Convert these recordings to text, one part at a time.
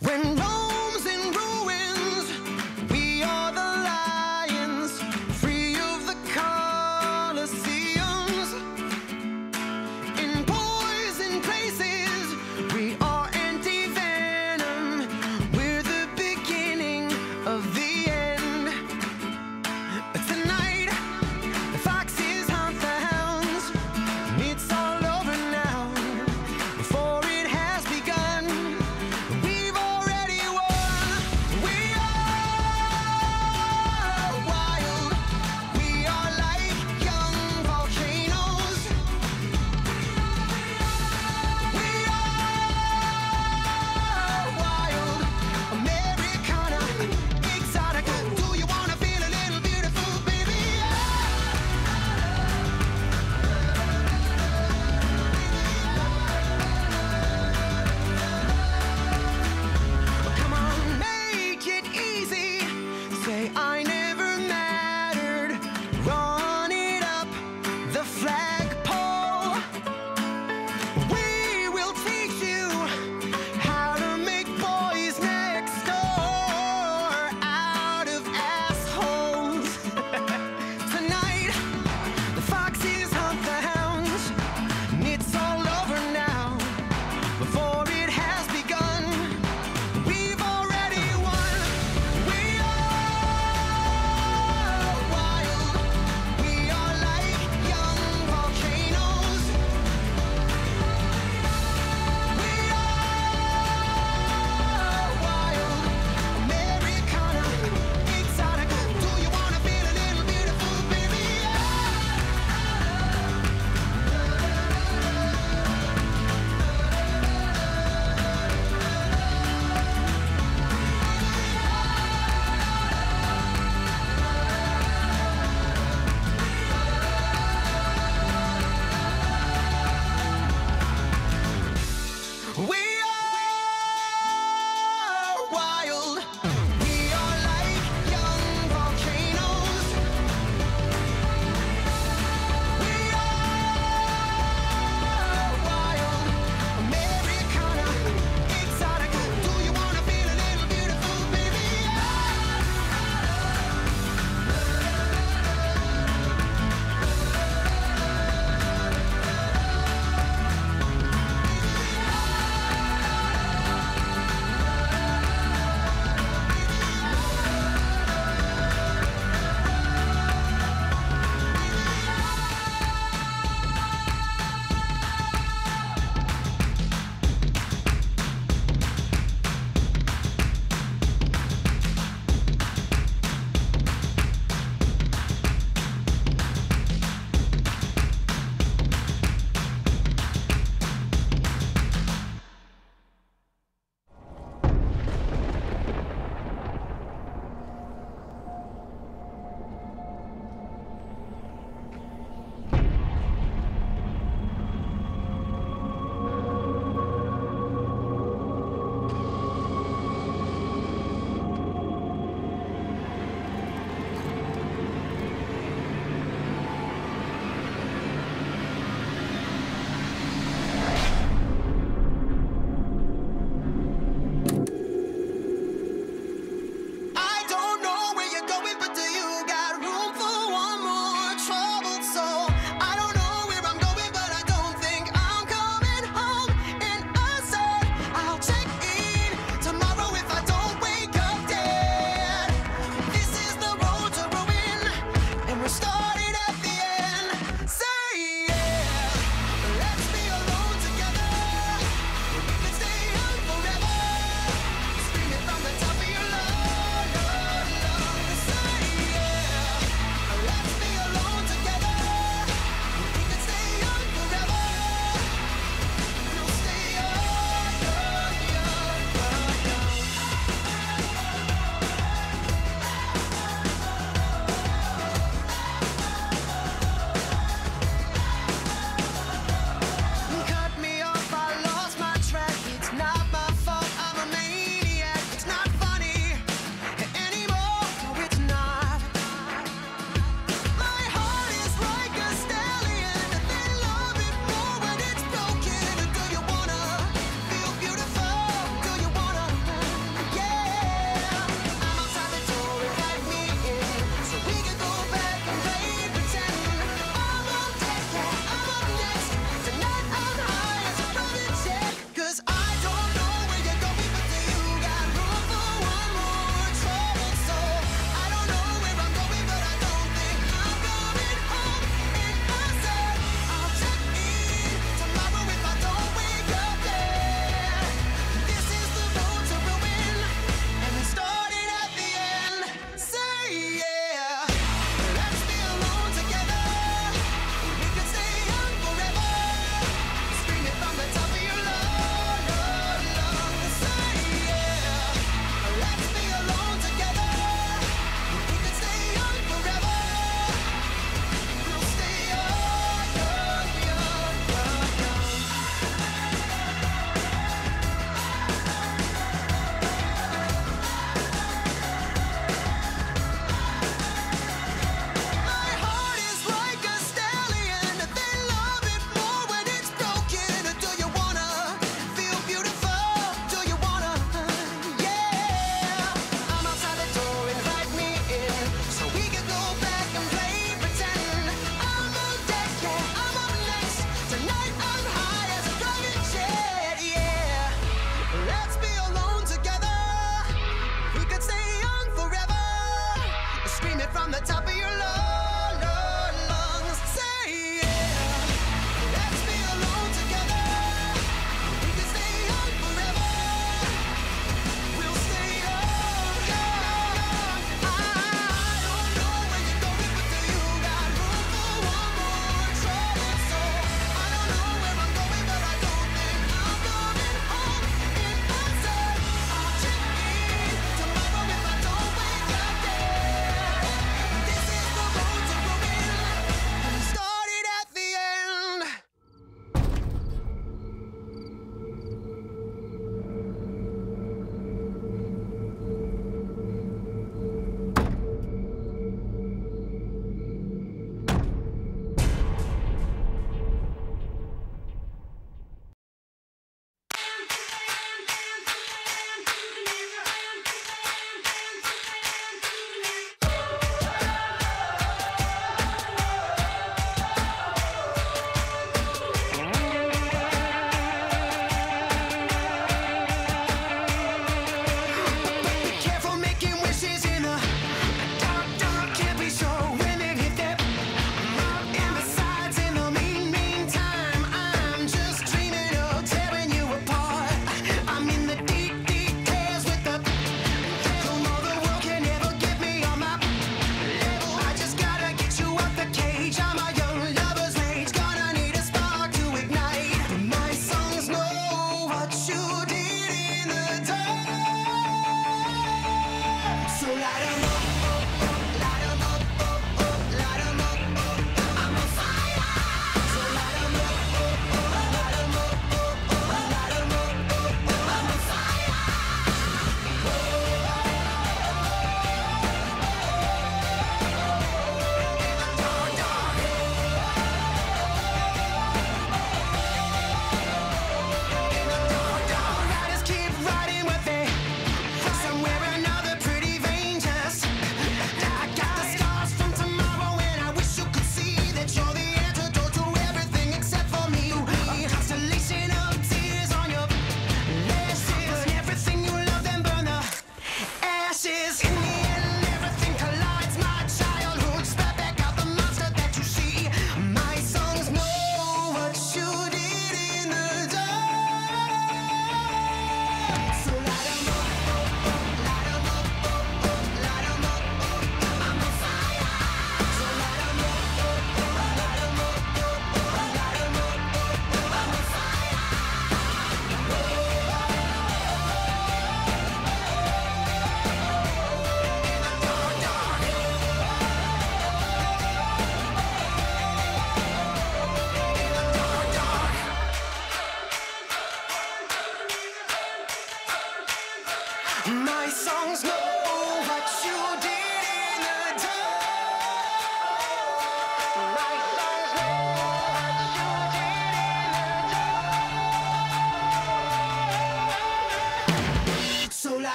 When Rome's in ruins, we are the lions, free of the Colosseums. In poison places, we are anti-venom. We're the beginning of the end. Tonight, the foxes hunt the hounds, and it's all over now, before it has begun. We've already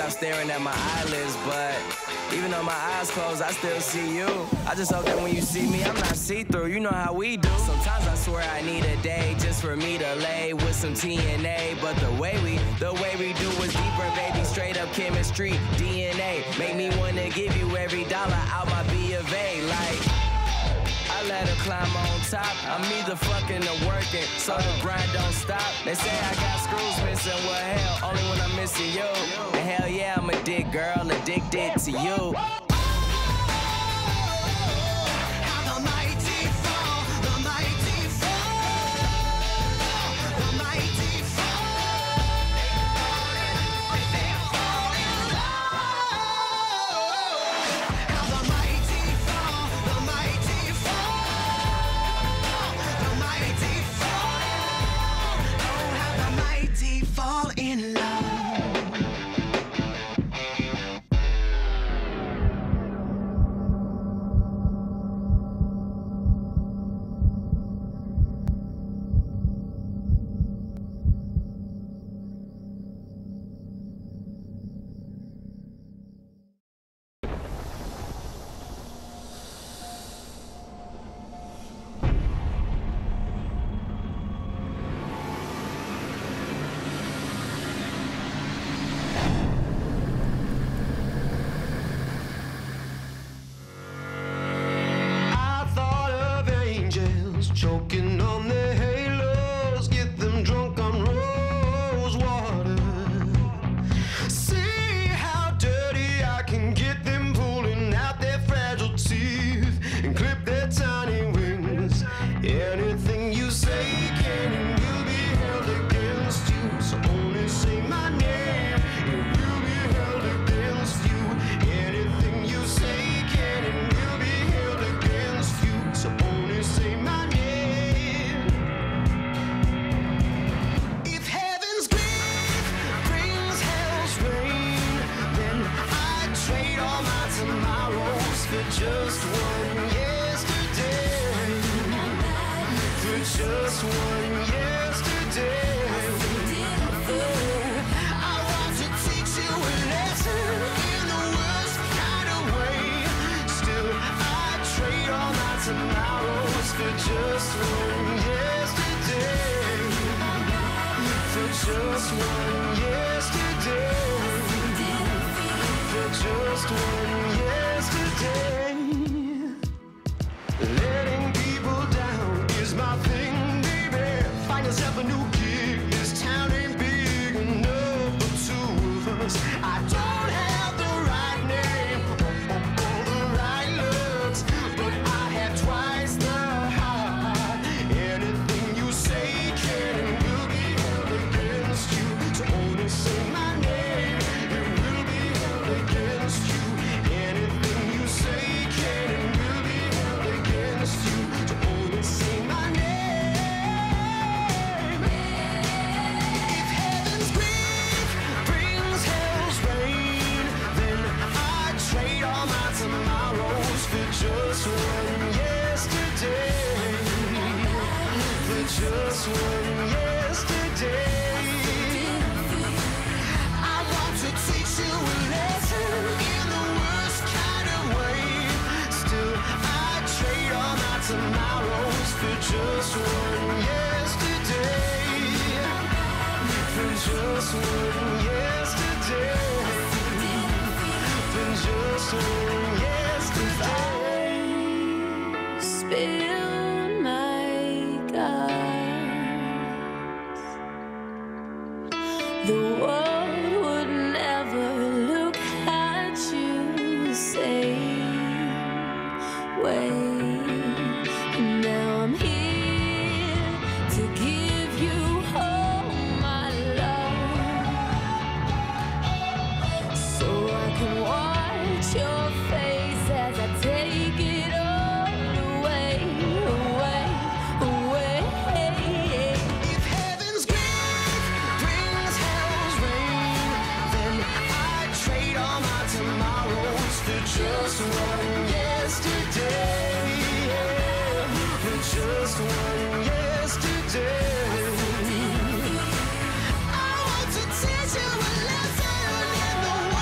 stop staring at my eyelids, but even though my eyes closed, I still see you. I just hope that when you see me, I'm not see-through. You know how we do. Sometimes I swear I need a day just for me to lay with some TNA, but the way we do is deeper, baby. Straight up chemistry, DNA. Make me wanna give you every dollar out my B of A, like. I let her climb on top. I'm either fucking or working, so the grind don't stop. They say I got screws missing. Well, hell, only when I'm missing you. And hell yeah, I'm a dick girl, addicted to you. Choking on their halos, get them drunk on rose water. See how dirty I can get them, pulling out their fragile teeth and clip their tiny wings. Anything you say can and will be held against you, so only say my name. It will be held against you. Anything you say can and will be held against you, so only say my name. Just one yesterday, for just one yesterday. I want to teach you a lesson in the worst kind of way. Still, I trade all my tomorrows for just one yesterday, for just one yesterday, for just one yesterday. Letting people down is my thing, baby. Find yourself a new gig. This town ain't big enough for two of us. I don't have the right name or the right looks, but I have twice the heart. Anything you say can and will be held against you. So only say my name, it will be held against you. Anything you say can and will be held against you. So only say my name. If heaven's grief brings hell's rain, then I trade all my tomorrows for just one yesterday, for just one yesterday. I want to teach you a lesson in the worst kind of way. Still, I trade all my tomorrows for just one yesterday, for just one yesterday, for just one yesterday. Spill my guts, the world would never look at you same way. And now I'm here to give you all my love, so I can watch your face as I take it all away, away, away. If heaven's grief brings hell's rain, then I trade all my tomorrows for just one yesterday, for just one yesterday. I want to teach you a lesson in the world.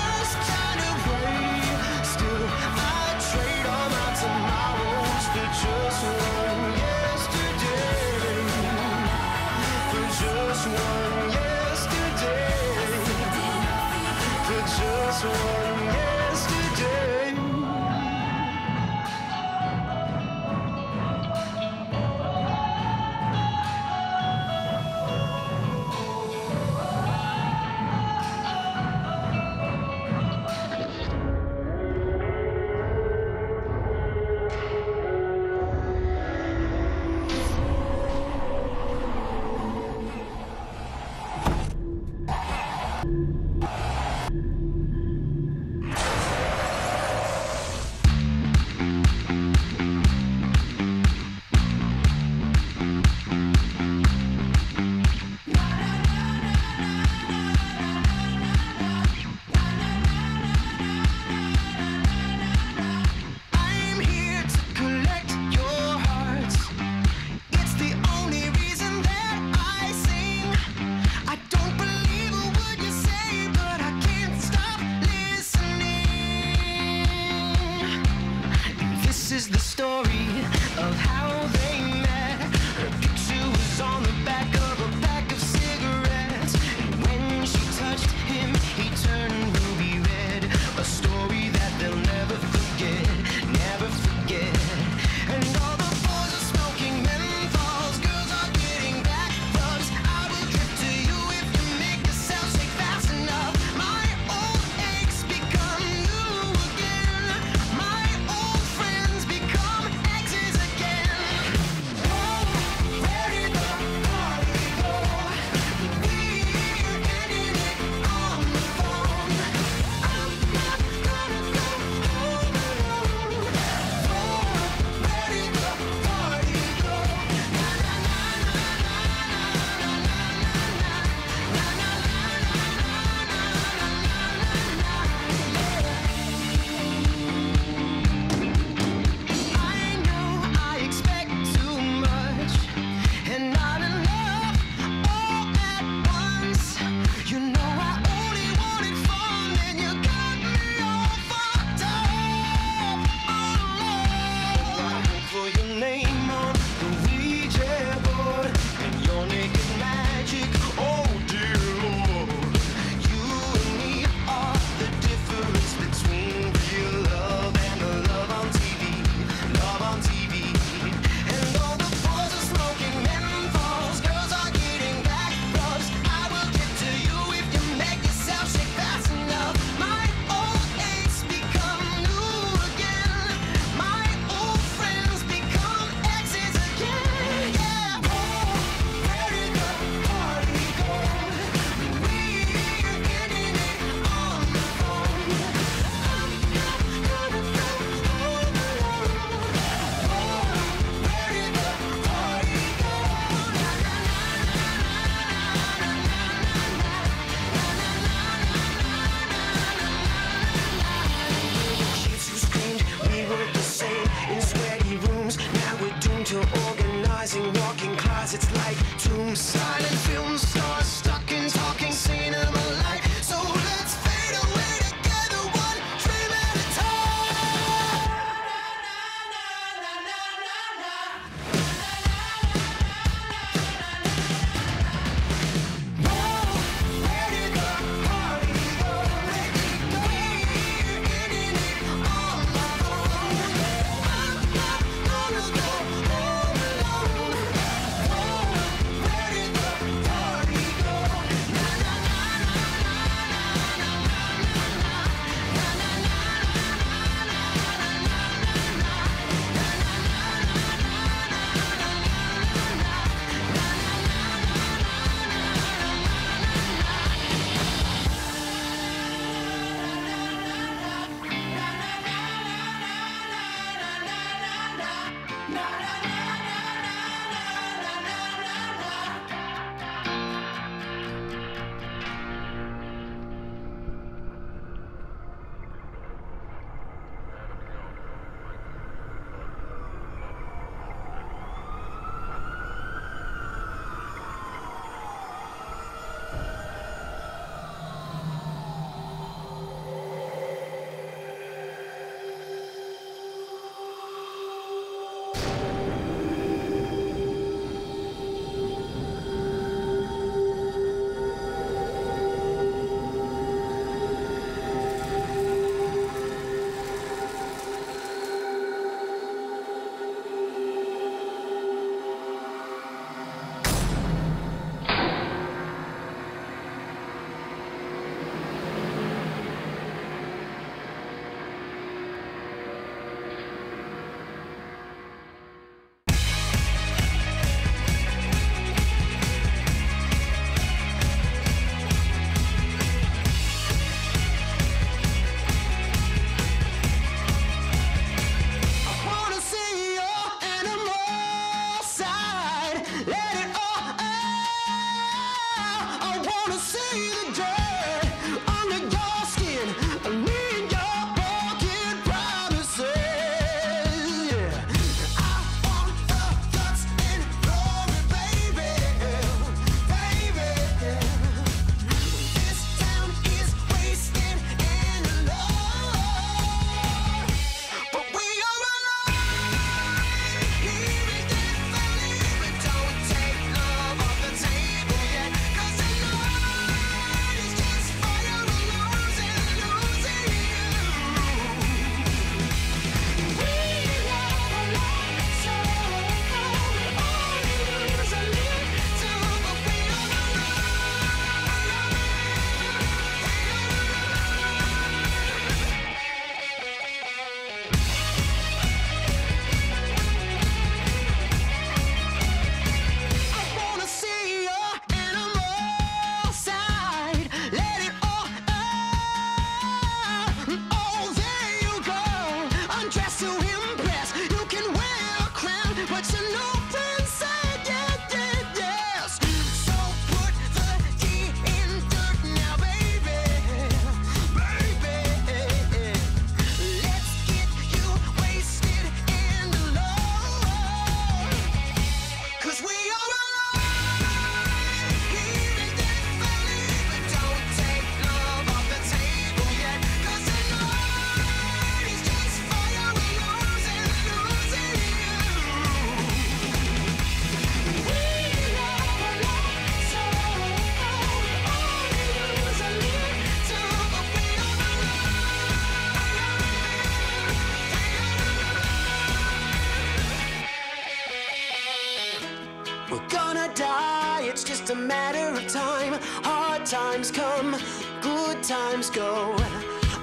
We're gonna die, it's just a matter of time. Hard times come, good times go.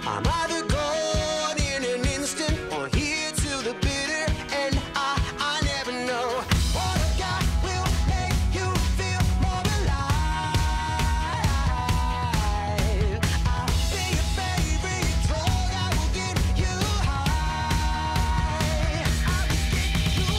I'm either gone in an instant or here to the bitter end. I never know. What I've got will make you feel more alive. I'll be your favorite drug, I will get you high. I will get you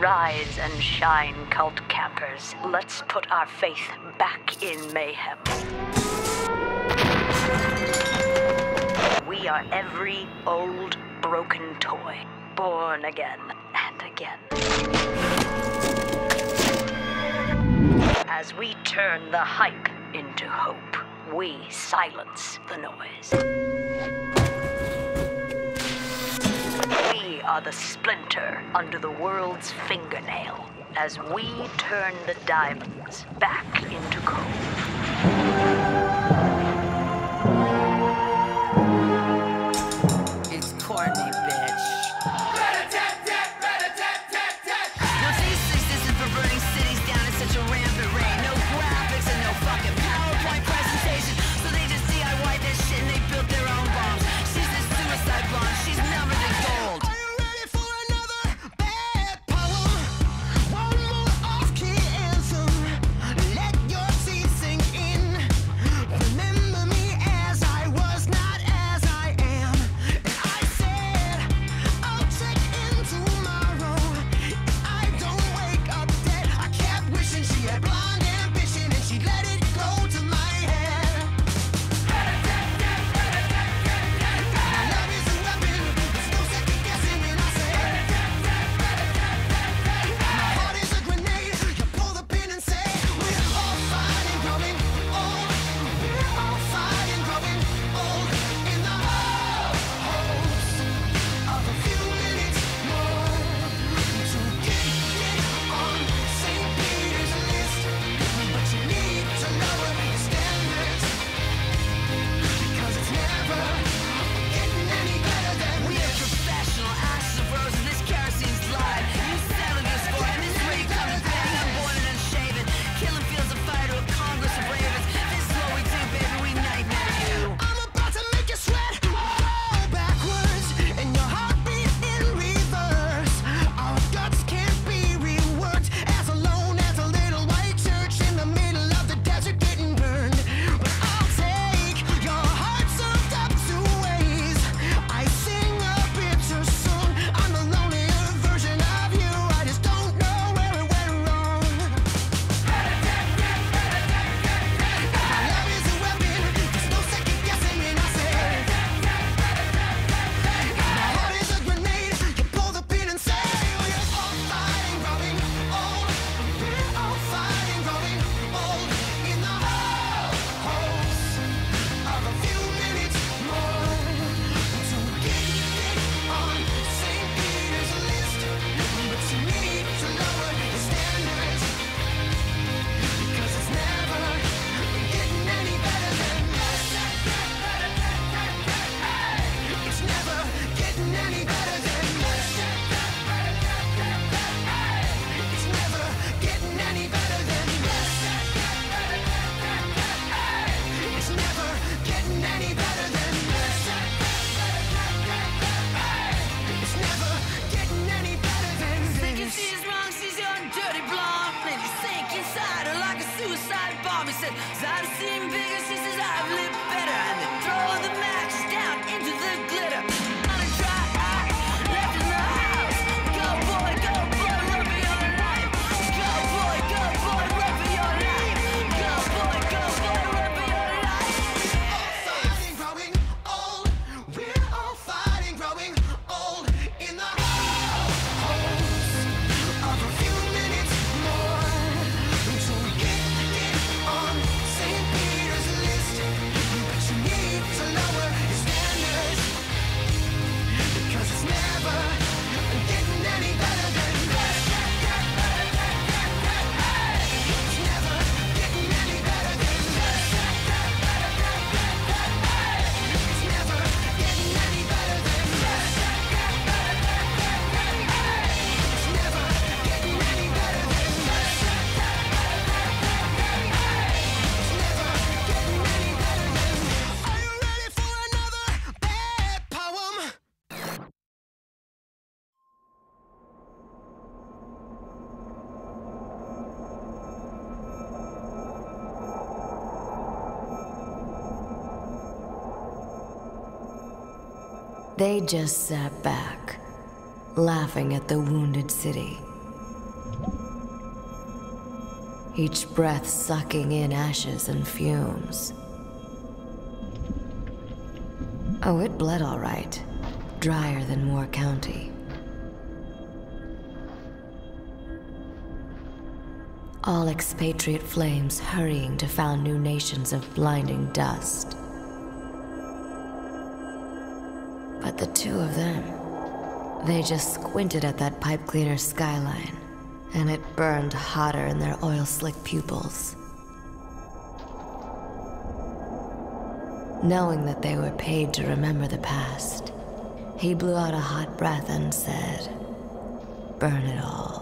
Rise and shine, cult campers. Let's put our faith back in mayhem. We are every old broken toy, born again and again. As we turn the hype into hope, we silence the noise. Are the splinter under the world's fingernail as we turn the diamonds back into gold. It's corny, bitch. Rat-a-tat-tat, rat-a-tat-tat-tat. Now Jesus isn't for burning cities down in such a rampant rain. No graphics and no fucking PowerPoint presentation. So they just DIY this shit and they built their own bombs. She's the suicide bomb. She's numbered in gold. They just sat back, laughing at the wounded city. Each breath sucking in ashes and fumes. Oh, it bled all right. Drier than Moore County. All expatriate flames hurrying to found new nations of blinding dust. But the two of them, they just squinted at that pipe cleaner skyline, and it burned hotter in their oil-slick pupils. Knowing that they were paid to remember the past, he blew out a hot breath and said, "Burn it all."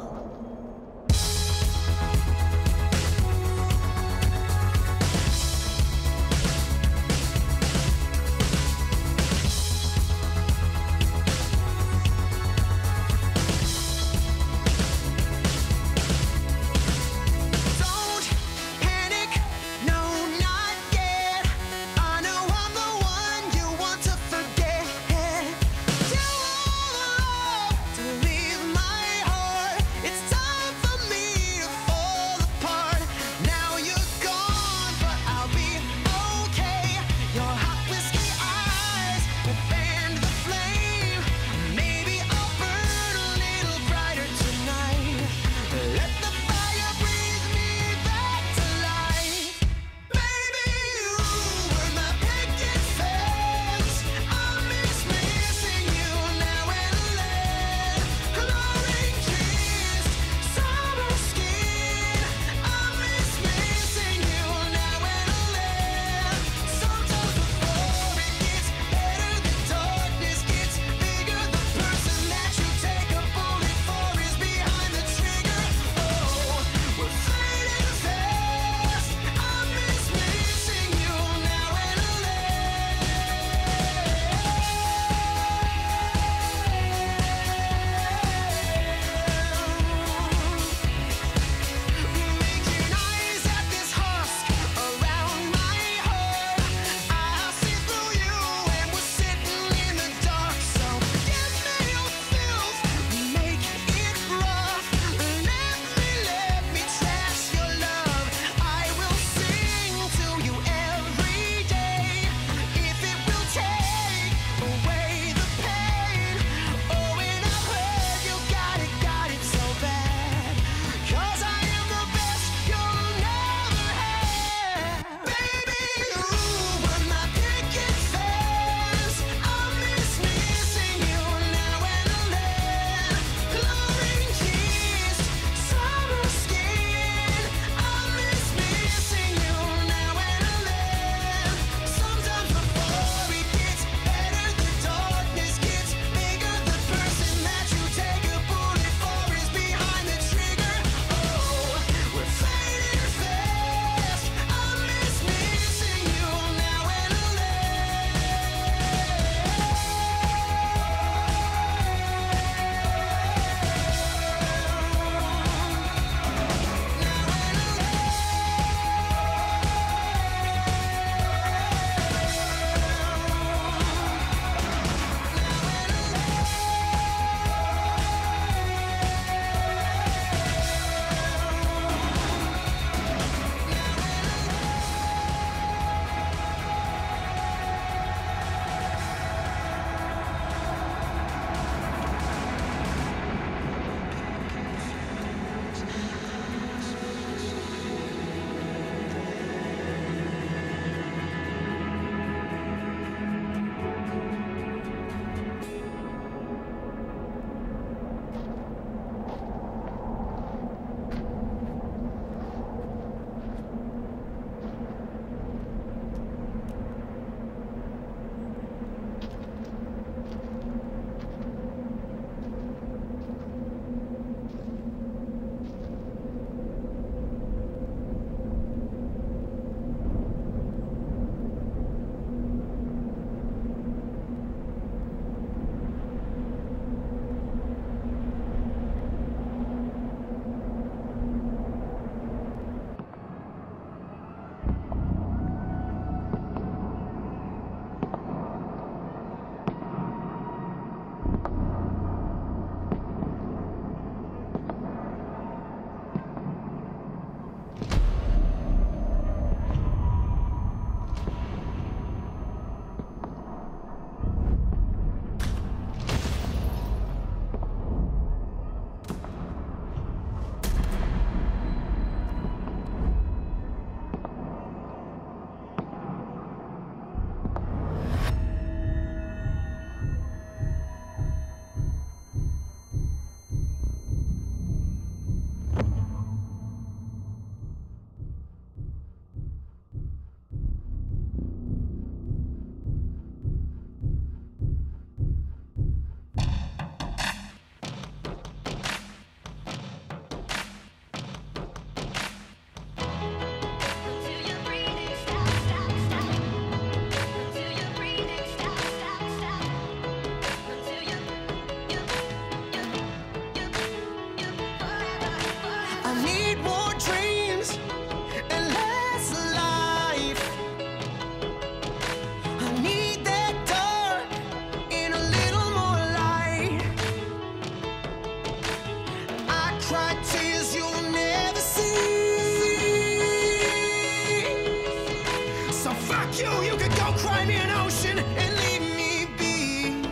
So fuck you, you could go cry me an ocean and leave me be.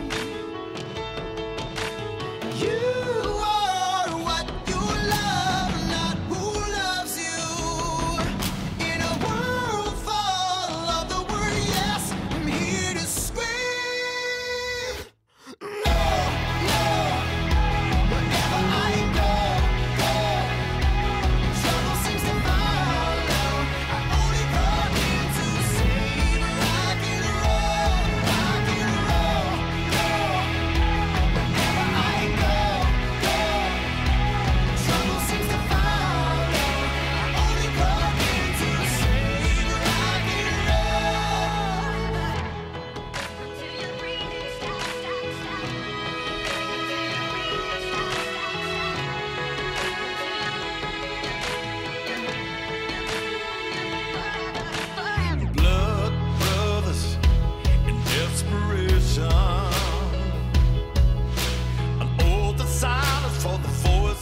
You are what you love, not who loves you. In a world full of the word yes, I'm here to scream. No, no, wherever I go, trouble seems to follow. I only come in to see rock and roll, go. Wherever I go, trouble seems to follow. I only come in to see rock and roll. Blood brothers in desperation, an oath of silence for the voice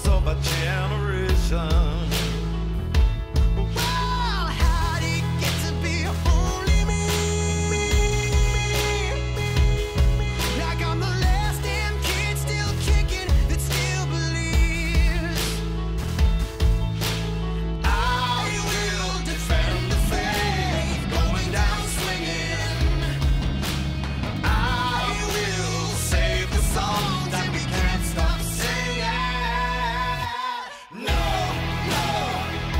of a generation. Well, how'd it get to be only me? Like I'm the last damn kid still kicking that still believes. I will defend the faith, going down swinging. I will save the song that we can't stop singing. No, no, wherever I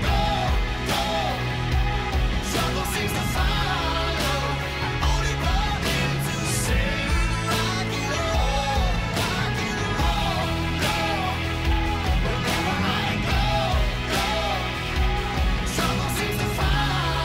go, trouble seems to follow. I only come in to sing rock and roll, go. Wherever I go. Trouble seems to follow. I only love it to sing rock and roll. Oh, we won't go, 'cause we don't know when to quit. Oh, no, we won't go, 'cause we don't know when to quit. No, no, oh, no, we won't go, 'cause we don't know when to quit. No, no, we won't go, 'cause we don't know when to quit.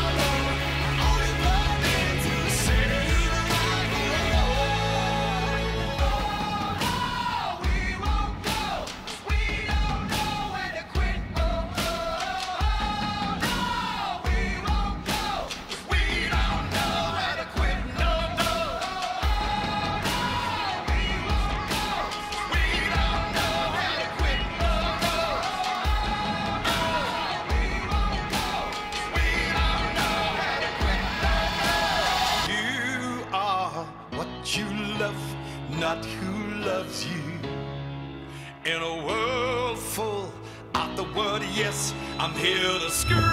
No, no. You are what you love, not who loves you. In a world full of the word yes, I'm here to scream.